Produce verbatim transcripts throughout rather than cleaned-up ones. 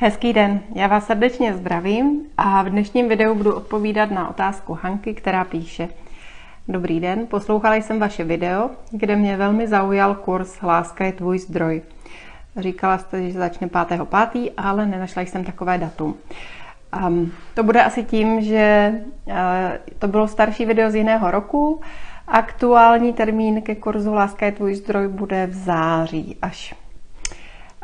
Hezký den, já vás srdečně zdravím a v dnešním videu budu odpovídat na otázku Hanky, která píše: Dobrý den, poslouchala jsem vaše video, kde mě velmi zaujal kurz Láska je tvůj zdroj. Říkala jste, že začne pátého pátého, ale nenašla jsem takové datum. Um, to bude asi tím, že uh, to bylo starší video z jiného roku. Aktuální termín ke kurzu Láska je tvůj zdroj bude v září až.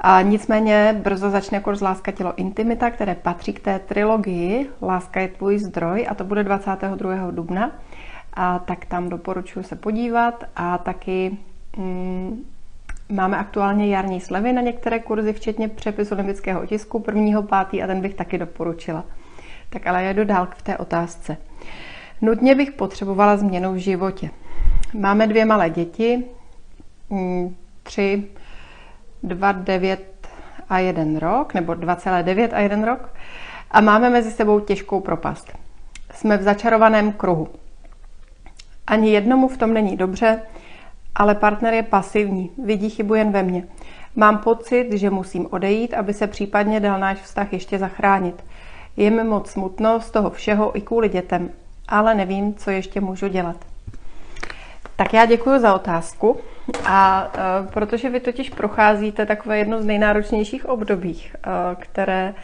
A nicméně brzo začne kurz Láska, tělo, intimita, které patří k té trilogii Láska je tvůj zdroj, a to bude dvacátého druhého dubna. A tak tam doporučuji se podívat a taky mm, máme aktuálně jarní slevy na některé kurzy, včetně přepisu limbického tisku prvního pátý a ten bych taky doporučila. Tak ale jedu dál v té otázce. Nutně bych potřebovala změnu v životě. Máme dvě malé děti, mm, tři, dva celá devět a jeden rok, nebo dva celá devět a jeden rok, a máme mezi sebou těžkou propast. Jsme v začarovaném kruhu. Ani jednomu v tom není dobře, ale partner je pasivní, vidí chybu jen ve mně. Mám pocit, že musím odejít, aby se případně dal náš vztah ještě zachránit. Je mi moc smutno z toho všeho i kvůli dětem, ale nevím, co ještě můžu dělat. Tak já děkuji za otázku. A e, protože vy totiž procházíte takové jedno z nejnáročnějších období, e, které e,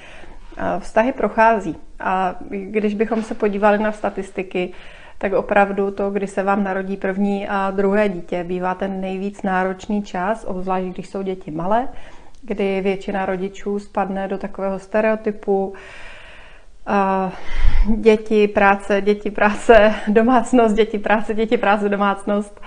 vztahy prochází. A když bychom se podívali na statistiky, tak opravdu to, kdy se vám narodí první a druhé dítě, bývá ten nejvíc náročný čas, obzvlášť když jsou děti malé, kdy většina rodičů spadne do takového stereotypu e, děti, práce, děti, práce, domácnost, děti, práce, děti, práce, domácnost.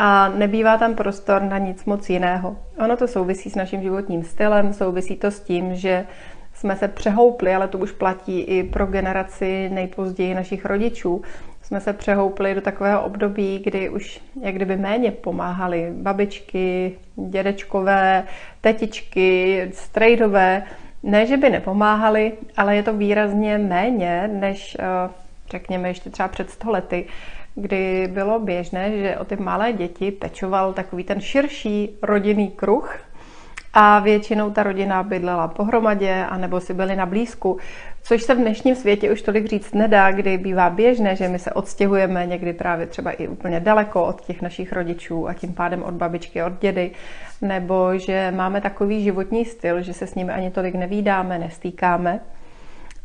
A nebývá tam prostor na nic moc jiného. Ono to souvisí s naším životním stylem, souvisí to s tím, že jsme se přehoupli, ale to už platí i pro generaci nejpozději našich rodičů. Jsme se přehoupli do takového období, kdy už jak kdyby méně pomáhali babičky, dědečkové, tetičky, strejdové. Ne, že by nepomáhali, ale je to výrazně méně, než řekněme ještě třeba před sto lety, kdy bylo běžné, že o ty malé děti pečoval takový ten širší rodinný kruh a většinou ta rodina bydlela pohromadě anebo si byli na blízku, což se v dnešním světě už tolik říct nedá, kdy bývá běžné, že my se odstěhujeme někdy právě třeba i úplně daleko od těch našich rodičů a tím pádem od babičky, od dědy, nebo že máme takový životní styl, že se s nimi ani tolik nevídáme, nestýkáme.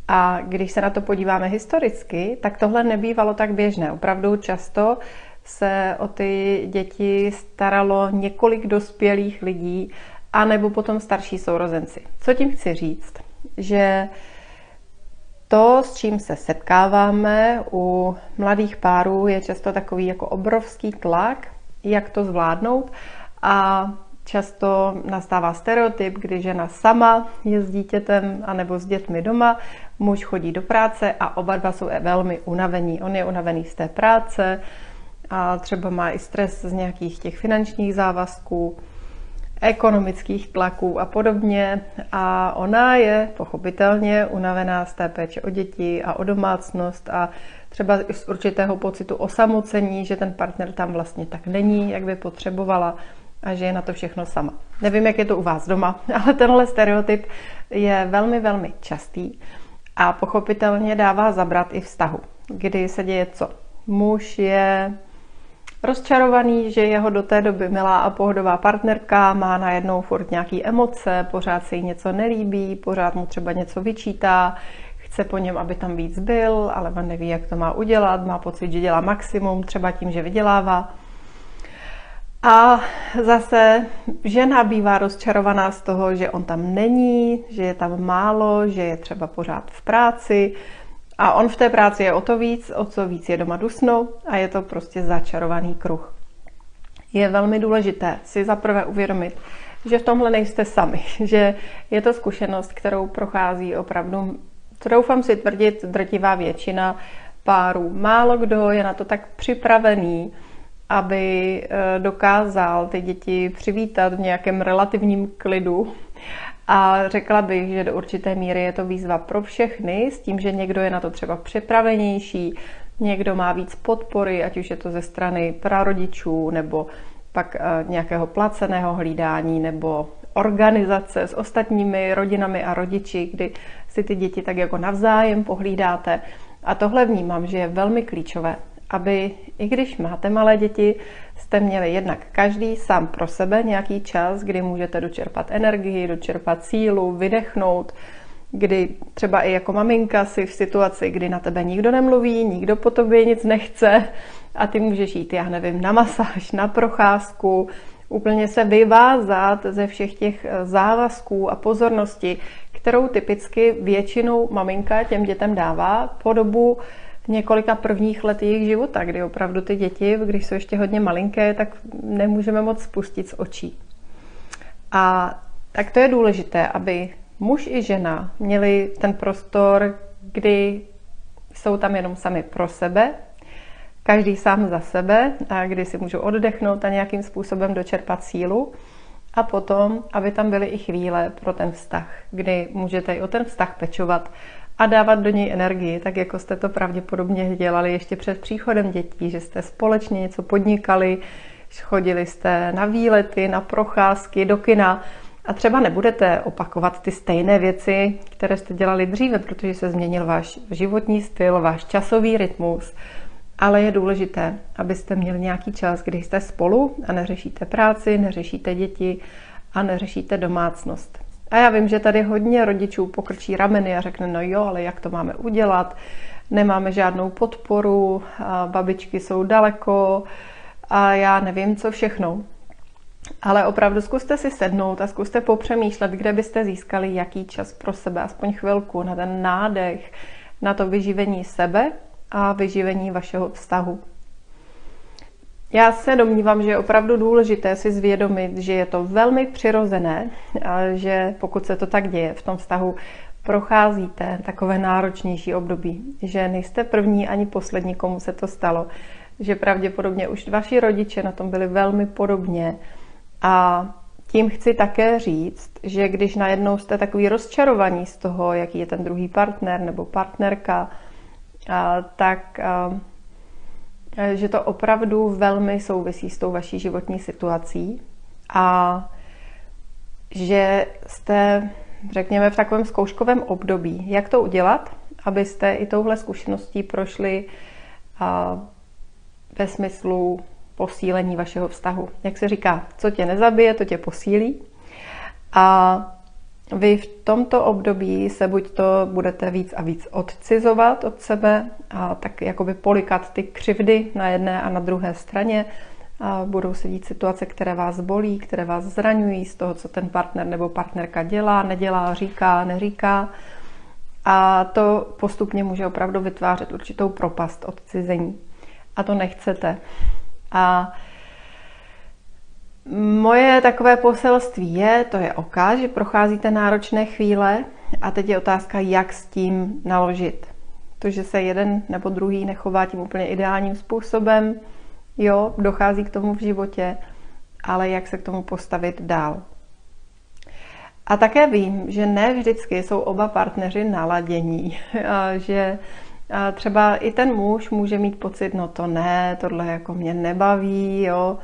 A když se na to podíváme historicky, tak tohle nebývalo tak běžné. Opravdu často se o ty děti staralo několik dospělých lidí, anebo potom starší sourozenci. Co tím chci říct? Že to, s čím se setkáváme u mladých párů, je často takový jako obrovský tlak, jak to zvládnout. A často nastává stereotyp, kdy žena sama je s dítětem anebo s dětmi doma, muž chodí do práce a oba dva jsou velmi unavení. On je unavený z té práce a třeba má i stres z nějakých těch finančních závazků, ekonomických tlaků a podobně. A ona je pochopitelně unavená z té péče o děti a o domácnost a třeba z určitého pocitu osamocení, že ten partner tam vlastně tak není, jak by potřebovala, a že je na to všechno sama. Nevím, jak je to u vás doma, ale tenhle stereotyp je velmi, velmi častý a pochopitelně dává zabrat i vztahu, kdy se děje co? Muž je rozčarovaný, že jeho do té doby milá a pohodová partnerka má najednou furt nějaký emoce, pořád se jí něco nelíbí, pořád mu třeba něco vyčítá, chce po něm, aby tam víc byl, ale on neví, jak to má udělat, má pocit, že dělá maximum, třeba tím, že vydělává. A zase žena bývá rozčarovaná z toho, že on tam není, že je tam málo, že je třeba pořád v práci a on v té práci je o to víc, o co víc je doma dusnou a je to prostě začarovaný kruh. Je velmi důležité si zaprvé uvědomit, že v tomhle nejste sami, že je to zkušenost, kterou prochází opravdu, troufám si tvrdit, drtivá většina párů. Málo kdo je na to tak připravený, aby dokázal ty děti přivítat v nějakém relativním klidu. A řekla bych, že do určité míry je to výzva pro všechny, s tím, že někdo je na to třeba připravenější, někdo má víc podpory, ať už je to ze strany prarodičů, nebo pak nějakého placeného hlídání, nebo organizace, s ostatními rodinami a rodiči, kdy si ty děti tak jako navzájem pohlídáte. A tohle vnímám, že je velmi klíčové, aby i když máte malé děti, jste měli jednak každý sám pro sebe nějaký čas, kdy můžete dočerpat energii, dočerpat sílu, vydechnout, kdy třeba i jako maminka si v situaci, kdy na tebe nikdo nemluví, nikdo po tobě nic nechce a ty můžeš jít, já nevím, na masáž, na procházku, úplně se vyvázat ze všech těch závazků a pozornosti, kterou typicky většinou maminka těm dětem dává po dobu několika prvních let jejich života, kdy opravdu ty děti, když jsou ještě hodně malinké, tak nemůžeme moc spustit z očí. A tak to je důležité, aby muž i žena měli ten prostor, kdy jsou tam jenom sami pro sebe, každý sám za sebe, a kdy si můžou oddechnout a nějakým způsobem dočerpat sílu. A potom, aby tam byly i chvíle pro ten vztah, kdy můžete i o ten vztah pečovat a dávat do něj energii, tak jako jste to pravděpodobně dělali ještě před příchodem dětí, že jste společně něco podnikali, chodili jste na výlety, na procházky, do kina. A třeba nebudete opakovat ty stejné věci, které jste dělali dříve, protože se změnil váš životní styl, váš časový rytmus. Ale je důležité, abyste měli nějaký čas, kdy jste spolu a neřešíte práci, neřešíte děti a neřešíte domácnost. A já vím, že tady hodně rodičů pokrčí rameny a řekne, no jo, ale jak to máme udělat? Nemáme žádnou podporu, babičky jsou daleko a já nevím, co všechno. Ale opravdu zkuste si sednout a zkuste popřemýšlet, kde byste získali jaký čas pro sebe, aspoň chvilku, na ten nádech, na to vyživení sebe a vyživení vašeho vztahu. Já se domnívám, že je opravdu důležité si zvědomit, že je to velmi přirozené, a že pokud se to tak děje v tom vztahu, procházíte takové náročnější období, že nejste první ani poslední, komu se to stalo, že pravděpodobně už vaši rodiče na tom byli velmi podobně. A tím chci také říct, že když najednou jste takový rozčarovaní z toho, jaký je ten druhý partner nebo partnerka, a, tak a, že to opravdu velmi souvisí s tou vaší životní situací a že jste, řekněme, v takovém zkouškovém období. Jak to udělat, abyste i touhle zkušeností prošli a, ve smyslu posílení vašeho vztahu. Jak se říká, co tě nezabije, to tě posílí. A vy v tomto období se buď to budete víc a víc odcizovat od sebe, a tak jakoby polikat ty křivdy na jedné a na druhé straně. A budou se dít situace, které vás bolí, které vás zraňují z toho, co ten partner nebo partnerka dělá, nedělá, říká, neříká. A to postupně může opravdu vytvářet určitou propast odcizení. A to nechcete. A moje takové poselství je, to je OK, že procházíte náročné chvíle a teď je otázka, jak s tím naložit. To, že se jeden nebo druhý nechová tím úplně ideálním způsobem, jo, dochází k tomu v životě, ale jak se k tomu postavit dál. A také vím, že ne vždycky jsou oba partneři naladění, že a třeba i ten muž může mít pocit, no to ne, tohle jako mě nebaví, jo.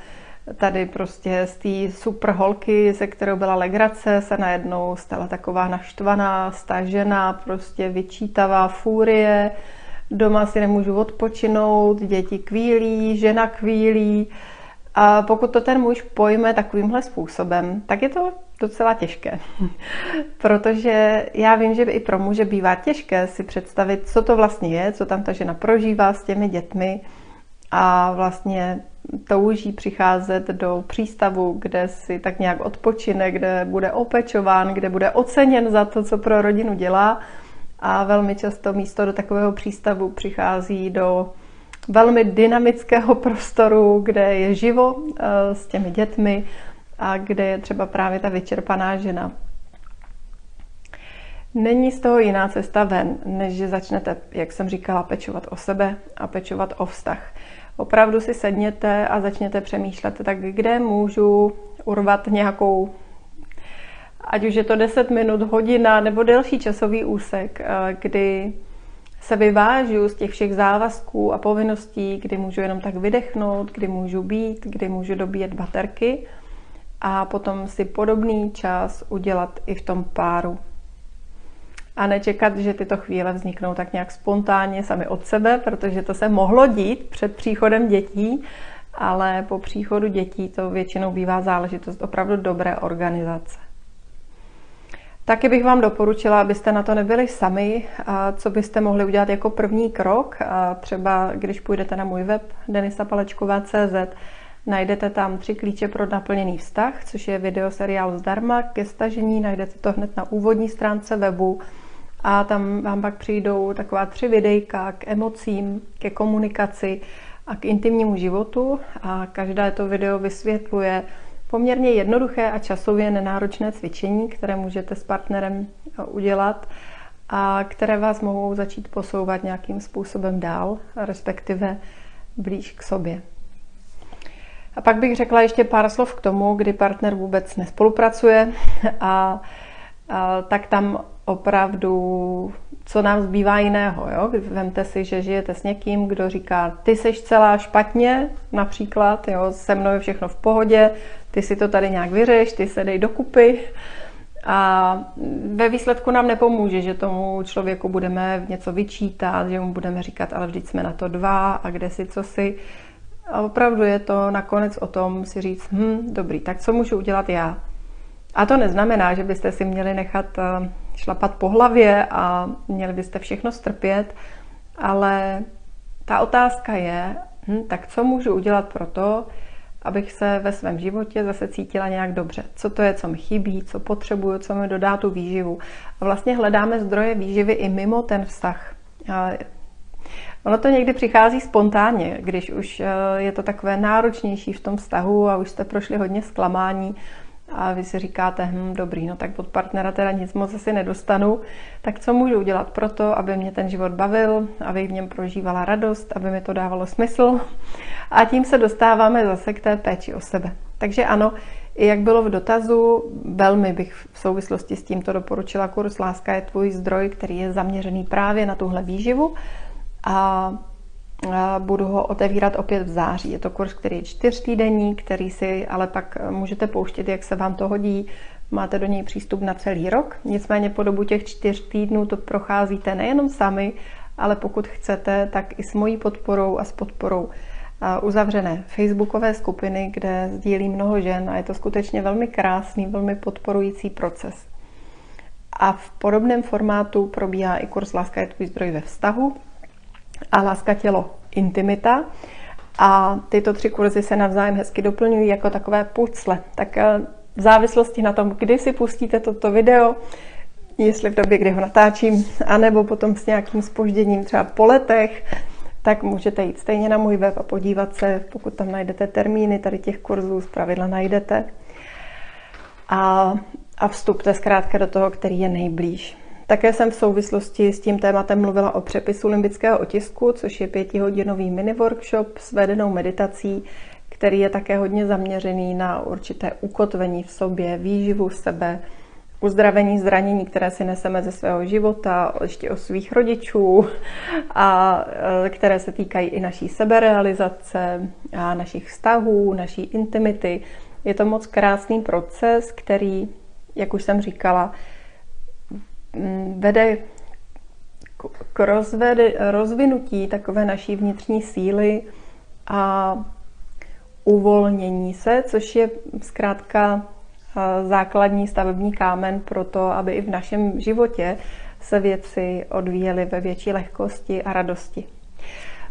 Tady prostě z té super holky, se kterou byla legrace, se najednou stala taková naštvaná, stažená, prostě vyčítavá fúrie, doma si nemůžu odpočinout, děti kvílí, žena kvílí. A pokud to ten muž pojme takovýmhle způsobem, tak je to docela těžké. Protože já vím, že i pro muže bývá těžké si představit, co to vlastně je, co tam ta žena prožívá s těmi dětmi a vlastně touží přicházet do přístavu, kde si tak nějak odpočine, kde bude opečován, kde bude oceněn za to, co pro rodinu dělá. A velmi často místo do takového přístavu přichází do velmi dynamického prostoru, kde je živo s těmi dětmi a kde je třeba právě ta vyčerpaná žena. Není z toho jiná cesta ven, než že začnete, jak jsem říkala, pečovat o sebe a pečovat o vztah. Opravdu si sedněte a začněte přemýšlet, tak kde můžu urvat nějakou, ať už je to deset minut, hodina nebo delší časový úsek, kdy se vyvážu z těch všech závazků a povinností, kdy můžu jenom tak vydechnout, kdy můžu být, kdy můžu dobíjet baterky a potom si podobný čas udělat i v tom páru. A nečekat, že tyto chvíle vzniknou tak nějak spontánně sami od sebe, protože to se mohlo dít před příchodem dětí, ale po příchodu dětí to většinou bývá záležitost opravdu dobré organizace. Taky bych vám doporučila, abyste na to nebyli sami, co byste mohli udělat jako první krok. Třeba když půjdete na můj web denisa palecková tečka cz, najdete tam tři klíče pro naplněný vztah, což je videoseriál zdarma ke stažení, najdete to hned na úvodní stránce webu a tam vám pak přijdou taková tři videjka k emocím, ke komunikaci a k intimnímu životu a každé to video vysvětluje poměrně jednoduché a časově nenáročné cvičení, které můžete s partnerem udělat a které vás mohou začít posouvat nějakým způsobem dál, respektive blíž k sobě. A pak bych řekla ještě pár slov k tomu, kdy partner vůbec nespolupracuje a, a tak tam opravdu, co nám zbývá jiného. Jo? Vemte si, že žijete s někým, kdo říká, ty seš celá špatně, například, jo, se mnou je všechno v pohodě, ty si to tady nějak vyřeš, ty se dej dokupy. A ve výsledku nám nepomůže, že tomu člověku budeme něco vyčítat, že mu budeme říkat, ale vždyť jsme na to dva a kde si, co si. A opravdu je to nakonec o tom si říct, hm, dobrý, tak co můžu udělat já? A to neznamená, že byste si měli nechat šlapat po hlavě a měli byste všechno strpět, ale ta otázka je, hm, tak co můžu udělat pro to, abych se ve svém životě zase cítila nějak dobře. Co to je, co mi chybí, co potřebuju, co mi dodá tu výživu. A vlastně hledáme zdroje výživy i mimo ten vztah. A ono to někdy přichází spontánně, když už je to takové náročnější v tom vztahu a už jste prošli hodně zklamání a vy si říkáte, hm, dobrý, no tak od partnera teda nic moc asi nedostanu, tak co můžu udělat pro to, aby mě ten život bavil, aby v něm prožívala radost, aby mi to dávalo smysl. A tím se dostáváme zase k té péči o sebe. Takže ano, i jak bylo v dotazu, velmi bych v souvislosti s tímto doporučila kurz Láska je tvůj zdroj, který je zaměřený právě na tuhle výživu. A budu ho otevírat opět v září. Je to kurz, který je čtyřtýdenní, který si ale pak můžete pouštět, jak se vám to hodí. Máte do něj přístup na celý rok. Nicméně po dobu těch čtyř týdnů to procházíte nejenom sami, ale pokud chcete, tak i s mojí podporou a s podporou uzavřené facebookové skupiny, kde sdílí mnoho žen a je to skutečně velmi krásný, velmi podporující proces. A v podobném formátu probíhá i kurz Láska je tvůj zdroj ve vztahu a Láska, tělo, intimita. A tyto tři kurzy se navzájem hezky doplňují jako takové pucle. Tak v závislosti na tom, kdy si pustíte toto video, jestli v době, kdy ho natáčím, anebo potom s nějakým zpožděním třeba po letech, tak můžete jít stejně na můj web a podívat se, pokud tam najdete termíny tady těch kurzů, zpravidla najdete. A, a vstupte zkrátka do toho, který je nejblíž. Také jsem v souvislosti s tím tématem mluvila o přepisu limbického otisku, což je pětihodinový mini-workshop s vedenou meditací, který je také hodně zaměřený na určité ukotvení v sobě, výživu sebe, uzdravení zranění, které si neseme ze svého života, ještě o svých rodičů, a které se týkají i naší seberealizace, a našich vztahů, naší intimity. Je to moc krásný proces, který, jak už jsem říkala, vede k rozvinutí takové naší vnitřní síly a uvolnění se, což je zkrátka základní stavební kámen pro to, aby i v našem životě se věci odvíjely ve větší lehkosti a radosti.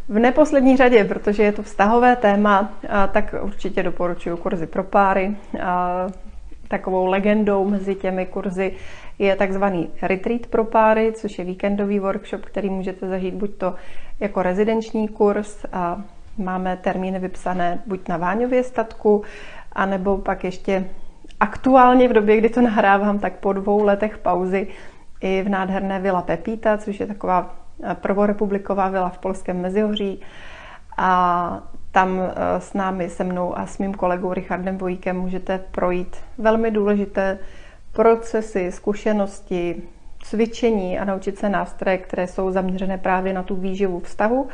V neposlední řadě, protože je to vztahové téma, tak určitě doporučuji kurzy pro páry. Takovou legendou mezi těmi kurzy je takzvaný retreat pro páry, což je víkendový workshop, který můžete zažít buď to jako rezidenční kurz, a máme termíny vypsané buď na Váňově statku, anebo pak ještě aktuálně v době, kdy to nahrávám, tak po dvou letech pauzy i v nádherné Vila Pepíta, což je taková prvorepubliková vila v Polském Mezihoří. A tam s námi, se mnou a s mým kolegou Richardem Bojíkem můžete projít velmi důležité procesy, zkušenosti, cvičení a naučit se nástroje, které jsou zaměřené právě na tu výživu vztahu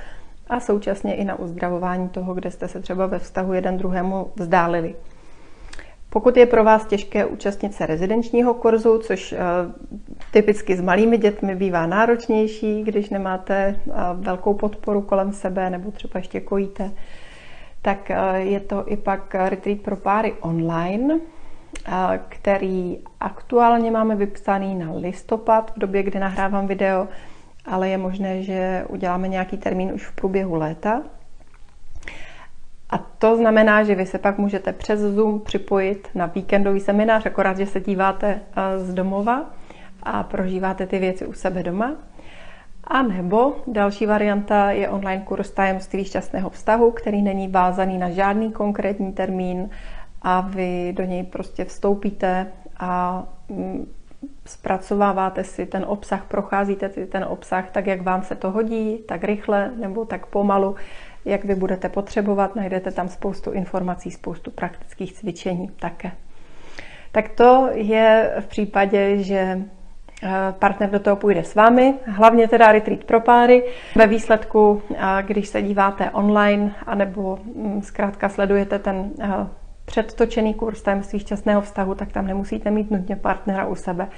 a současně i na uzdravování toho, kde jste se třeba ve vztahu jeden druhému vzdálili. Pokud je pro vás těžké účastnit se rezidenčního kurzu, což typicky s malými dětmi bývá náročnější, když nemáte velkou podporu kolem sebe nebo třeba ještě kojíte, tak je to i pak retreat pro páry online, který aktuálně máme vypsaný na listopad, v době, kdy nahrávám video, ale je možné, že uděláme nějaký termín už v průběhu léta. A to znamená, že vy se pak můžete přes Zoom připojit na víkendový seminář, akorát, že se díváte z domova a prožíváte ty věci u sebe doma. A nebo další varianta je online kurz Tajemství šťastného vztahu, který není vázaný na žádný konkrétní termín a vy do něj prostě vstoupíte a zpracováváte si ten obsah, procházíte si ten obsah tak, jak vám se to hodí, tak rychle nebo tak pomalu, jak vy budete potřebovat, najdete tam spoustu informací, spoustu praktických cvičení také. Tak to je v případě, že partner do toho půjde s vámi, hlavně teda retreat pro páry. Ve výsledku, když se díváte online, anebo zkrátka sledujete ten předtočený kurz Tajemství šťastného vztahu, tak tam nemusíte mít nutně partnera u sebe.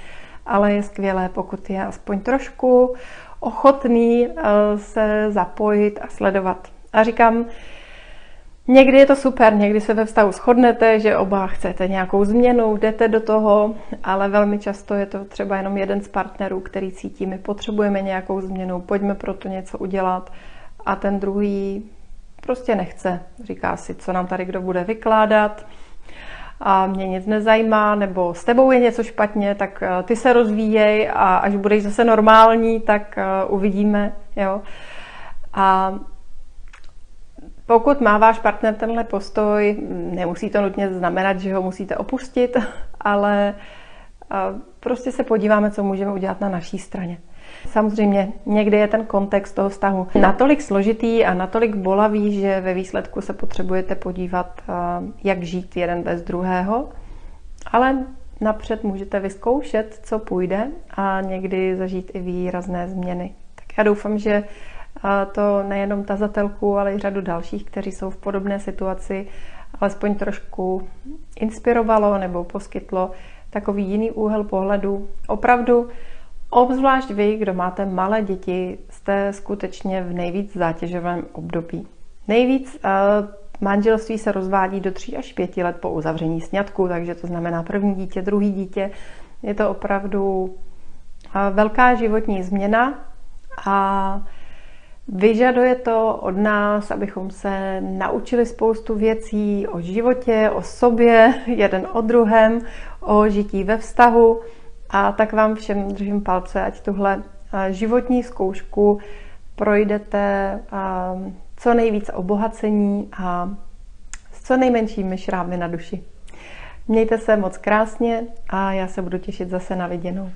Ale je skvělé, pokud je aspoň trošku ochotný se zapojit a sledovat. A říkám, někdy je to super, někdy se ve vztahu shodnete, že oba chcete nějakou změnu, jdete do toho, ale velmi často je to třeba jenom jeden z partnerů, který cítí, my potřebujeme nějakou změnu, pojďme pro to něco udělat, a ten druhý prostě nechce. Říká si, co nám tady kdo bude vykládat, a mě nic nezajímá, nebo s tebou je něco špatně, tak ty se rozvíjej a až budeš zase normální, tak uvidíme. Jo? A pokud má váš partner tenhle postoj, nemusí to nutně znamenat, že ho musíte opustit, ale prostě se podíváme, co můžeme udělat na naší straně. Samozřejmě někdy je ten kontext toho vztahu natolik složitý a natolik bolavý, že ve výsledku se potřebujete podívat, jak žít jeden bez druhého, ale napřed můžete vyzkoušet, co půjde, a někdy zažít i výrazné změny. Tak já doufám, že to nejenom tazatelku, ale i řadu dalších, kteří jsou v podobné situaci, alespoň trošku inspirovalo nebo poskytlo takový jiný úhel pohledu. Opravdu, obzvlášť vy, kdo máte malé děti, jste skutečně v nejvíc zátěžovém období. Nejvíc manželství se rozvádí do tří až pěti let po uzavření sňatku, takže to znamená první dítě, druhý dítě. Je to opravdu velká životní změna a vyžaduje to od nás, abychom se naučili spoustu věcí o životě, o sobě, jeden o druhém, o žití ve vztahu. A tak vám všem držím palce, ať tuhle životní zkoušku projdete co nejvíc obohacení a s co nejmenšími šrámy na duši. Mějte se moc krásně a já se budu těšit zase na viděnou.